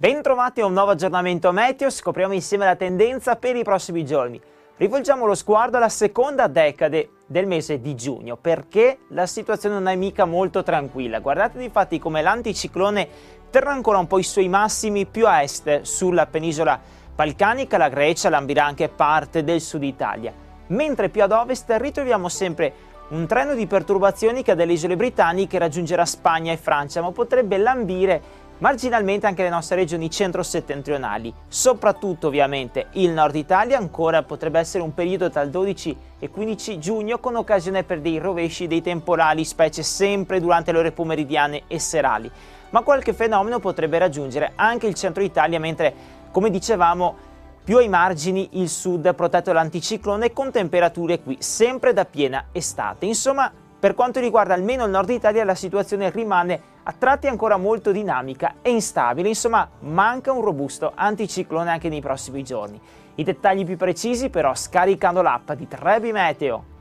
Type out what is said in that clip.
Bentrovati a un nuovo aggiornamento meteo, scopriamo insieme la tendenza per i prossimi giorni. Rivolgiamo lo sguardo alla seconda decade del mese di giugno, perché la situazione non è mica molto tranquilla. Guardate infatti come l'anticiclone terrà ancora un po' i suoi massimi più a est sulla penisola balcanica, la Grecia lambirà anche parte del sud Italia, mentre più ad ovest ritroviamo sempre un treno di perturbazioni che dalle isole britanniche raggiungerà Spagna e Francia, ma potrebbe lambire marginalmente anche le nostre regioni centro-settentrionali, soprattutto ovviamente il nord Italia. Ancora potrebbe essere un periodo tra il 12 e 15 giugno con occasione per dei rovesci, dei temporali, specie sempre durante le ore pomeridiane e serali, ma qualche fenomeno potrebbe raggiungere anche il centro Italia, mentre, come dicevamo, più ai margini il sud protetto dall'anticiclone, con temperature qui sempre da piena estate. Insomma, per quanto riguarda almeno il nord Italia, la situazione rimane a tratti ancora molto dinamica e instabile. Insomma, manca un robusto anticiclone anche nei prossimi giorni. I dettagli più precisi però scaricando l'app di 3B Meteo.